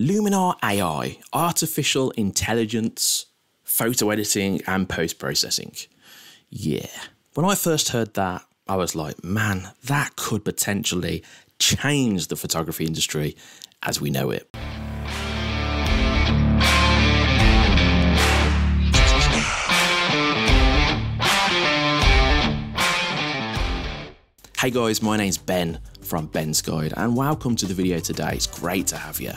Luminar AI, artificial intelligence, photo editing and post-processing. Yeah. When I first heard that, I was like, man, that could potentially change the photography industry as we know it. Hey guys, my name's Ben from Ben's Guide and welcome to the video today. It's great to have you.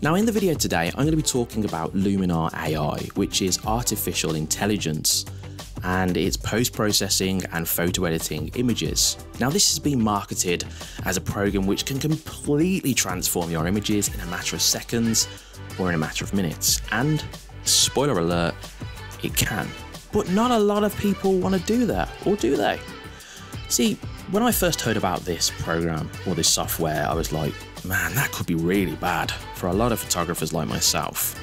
Now in the video today, I'm going to be talking about Luminar AI, which is artificial intelligence, and it's post-processing and photo editing images. Now this has been marketed as a program which can completely transform your images in a matter of seconds or in a matter of minutes. And spoiler alert, it can. But not a lot of people want to do that, or do they? See, when I first heard about this program or this software, I was like, man, that could be really bad for a lot of photographers like myself.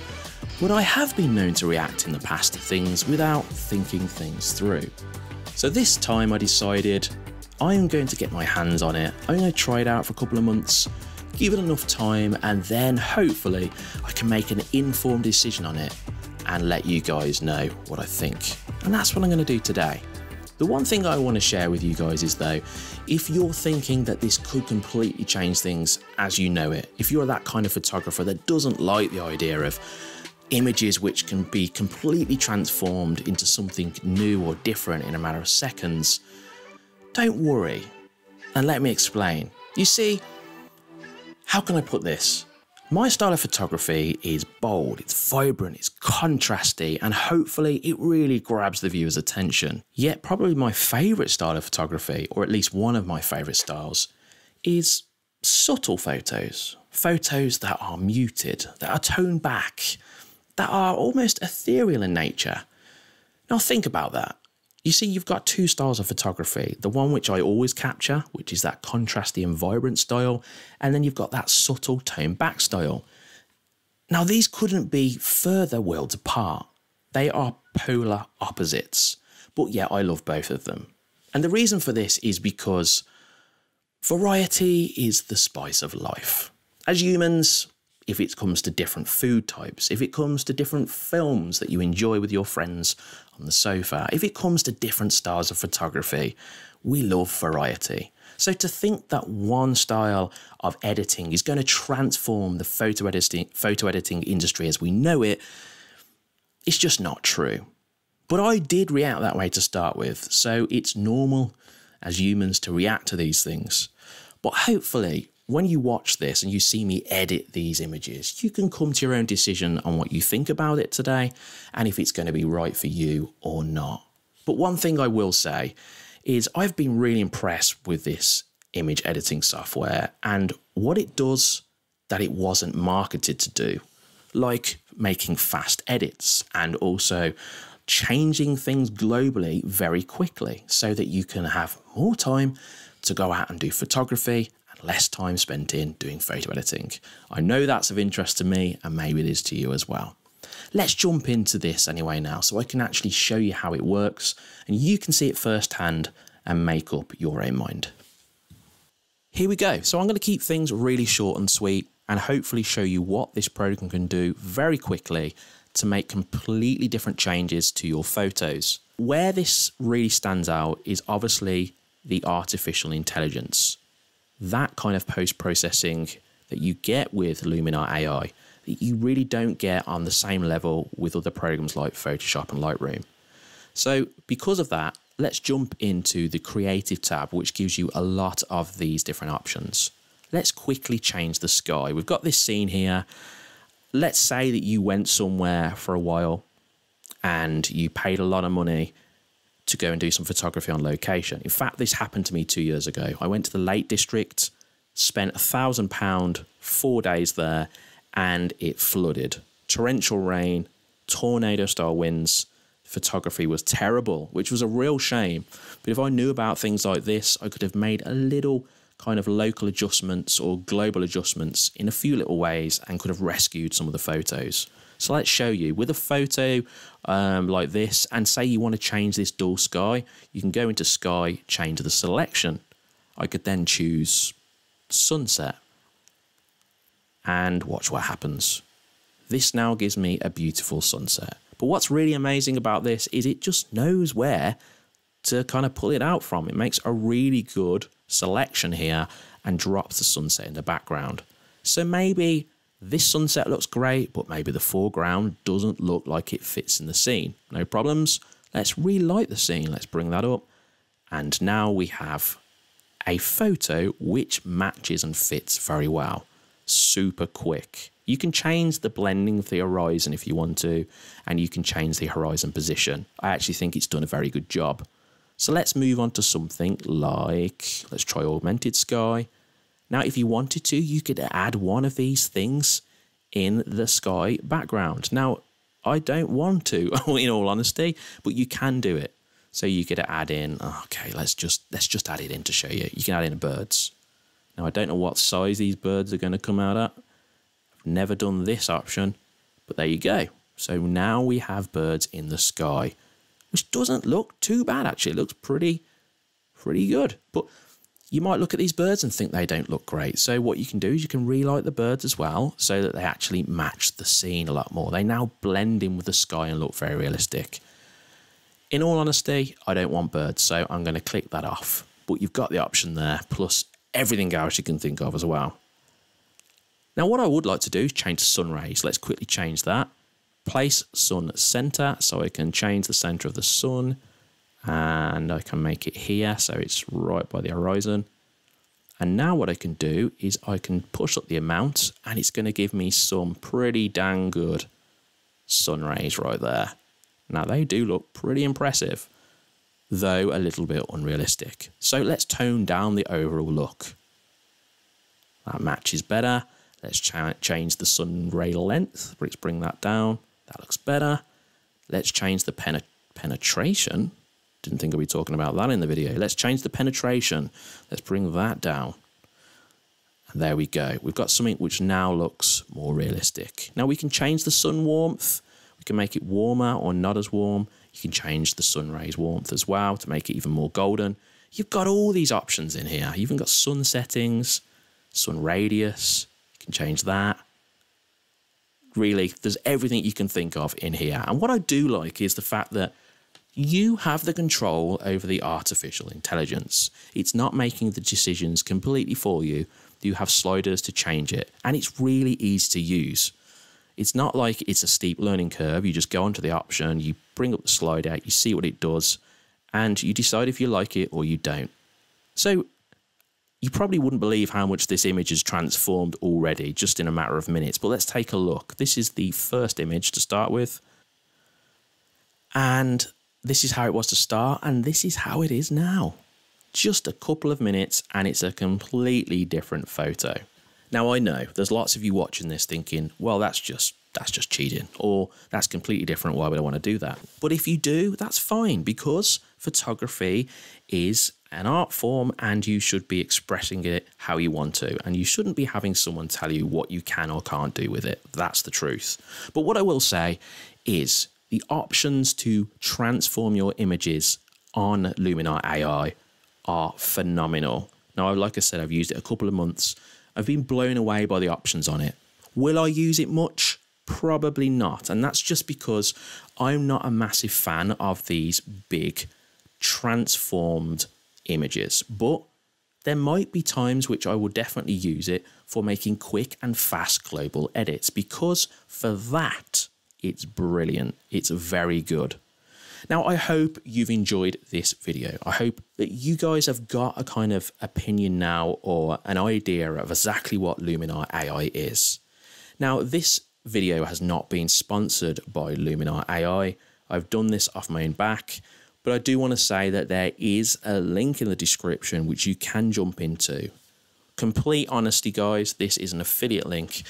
But I have been known to react in the past to things without thinking things through. So this time I decided I'm going to get my hands on it. I'm going to try it out for a couple of months, give it enough time, and then hopefully I can make an informed decision on it and let you guys know what I think. And that's what I'm going to do today. The one thing I want to share with you guys is though, if you're thinking that this could completely change things as you know it, if you're that kind of photographer that doesn't like the idea of images which can be completely transformed into something new or different in a matter of seconds, don't worry. And let me explain. You see, how can I put this? My style of photography is bold, it's vibrant, it's contrasty, and hopefully it really grabs the viewer's attention. Yet probably my favourite style of photography, or at least one of my favourite styles, is subtle photos. Photos that are muted, that are toned back, that are almost ethereal in nature. Now think about that. You see, you've got two styles of photography, the one which I always capture, which is that contrasty and vibrant style, and then you've got that subtle toned back style. Now these couldn't be further worlds apart. They are polar opposites, but yet I love both of them. And the reason for this is because variety is the spice of life. As humans, if it comes to different food types, if it comes to different films that you enjoy with your friends on the sofa, if it comes to different styles of photography, we love variety. So to think that one style of editing is going to transform the photo editing industry as we know it, it's just not true. But I did react that way to start with, so it's normal as humans to react to these things. But hopefully, when you watch this and you see me edit these images, you can come to your own decision on what you think about it today and if it's going to be right for you or not. But one thing I will say is I've been really impressed with this image editing software and what it does that it wasn't marketed to do, like making fast edits and also changing things globally very quickly so that you can have more time to go out and do photography, less time spent in doing photo editing. I know that's of interest to me and maybe it is to you as well. Let's jump into this anyway now so I can actually show you how it works and you can see it firsthand and make up your own mind. Here we go. So I'm going to keep things really short and sweet and hopefully show you what this program can do very quickly to make completely different changes to your photos. Where this really stands out is obviously the artificial intelligence. That kind of post-processing that you get with Luminar AI that you really don't get on the same level with other programs like Photoshop and Lightroom. So because of that, let's jump into the Creative tab, which gives you a lot of these different options. Let's quickly change the sky. We've got this scene here. Let's say that you went somewhere for a while and you paid a lot of money to go and do some photography on location. In fact, this happened to me 2 years ago. I went to the Lake District, spent £1,000, 4 days there, and it flooded. Torrential rain, tornado-style winds. Photography was terrible, which was a real shame. But if I knew about things like this, I could have made a little kind of local adjustments or global adjustments in a few little ways and could have rescued some of the photos. So let's show you with a photo like this, and say you want to change this dull sky, you can go into sky, change the selection. I could then choose sunset and watch what happens. This now gives me a beautiful sunset. But what's really amazing about this is it just knows where to kind of pull it out from. It makes a really good selection here and drops the sunset in the background. So maybe this sunset looks great, but maybe the foreground doesn't look like it fits in the scene. No problems. Let's relight the scene. Let's bring that up. And now we have a photo which matches and fits very well. Super quick. You can change the blending of the horizon if you want to, and you can change the horizon position. I actually think it's done a very good job. So let's move on to something like, let's try augmented sky. Now, if you wanted to, you could add one of these things in the sky background. Now, I don't want to, in all honesty, but you can do it. So you could add in, okay, let's just add it in to show you. You can add in birds. Now, I don't know what size these birds are going to come out at. I've never done this option, but there you go. So now we have birds in the sky, which doesn't look too bad, actually. It looks pretty good. But you might look at these birds and think they don't look great. So what you can do is you can relight the birds as well so that they actually match the scene a lot more. They now blend in with the sky and look very realistic. In all honesty, I don't want birds, so I'm going to click that off. But you've got the option there, plus everything else you can think of as well. Now, what I would like to do is change sun rays. Let's quickly change that. Place sun center, so I can change the center of the sun. And I can make it here, so it's right by the horizon. And now what I can do is I can push up the amount, and it's going to give me some pretty dang good sun rays right there. Now, they do look pretty impressive, though a little bit unrealistic. So let's tone down the overall look. That matches better. Let's change the sun ray length. Let's bring that down. That looks better. Let's change the penetration. Didn't think I'd be talking about that in the video. Let's change the penetration. Let's bring that down. And there we go. We've got something which now looks more realistic. Now we can change the sun warmth. We can make it warmer or not as warm. You can change the sun rays warmth as well to make it even more golden. You've got all these options in here. You've even got sun settings, sun radius. You can change that. Really, there's everything you can think of in here. And what I do like is the fact that you have the control over the artificial intelligence. It's not making the decisions completely for you. You have sliders to change it, and it's really easy to use. It's not like it's a steep learning curve. You just go onto the option, you bring up the slider, you see what it does, and you decide if you like it or you don't. So you probably wouldn't believe how much this image has transformed already just in a matter of minutes, but let's take a look. This is the first image to start with, and this is how it was to start, and this is how it is now. Just a couple of minutes, and it's a completely different photo. Now, I know there's lots of you watching this thinking, well, that's just cheating, or that's completely different. Why would I want to do that? But if you do, that's fine, because photography is an art form, and you should be expressing it how you want to, and you shouldn't be having someone tell you what you can or can't do with it. That's the truth. But what I will say is, the options to transform your images on Luminar AI are phenomenal. Now, like I said, I've used it a couple of months. I've been blown away by the options on it. Will I use it much? Probably not. And that's just because I'm not a massive fan of these big transformed images. But there might be times which I will definitely use it for making quick and fast global edits, because for that, it's brilliant. It's very good. Now, I hope you've enjoyed this video. I hope that you guys have got a kind of opinion now, or an idea of exactly what Luminar AI is. Now, this video has not been sponsored by Luminar AI. I've done this off my own back, but I do want to say that there is a link in the description which you can jump into. Complete honesty, guys, this is an affiliate link,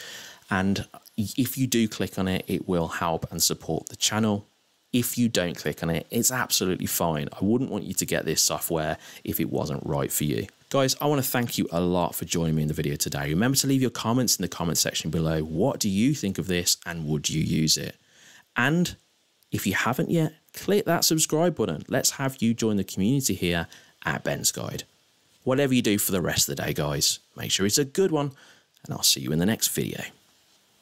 and if you do click on it, it will help and support the channel. If you don't click on it, it's absolutely fine. I wouldn't want you to get this software if it wasn't right for you. Guys, I want to thank you a lot for joining me in the video today. Remember to leave your comments in the comment section below. What do you think of this, and would you use it? And if you haven't yet, click that subscribe button. Let's have you join the community here at Ben's Guide. Whatever you do for the rest of the day, guys, make sure it's a good one, and I'll see you in the next video.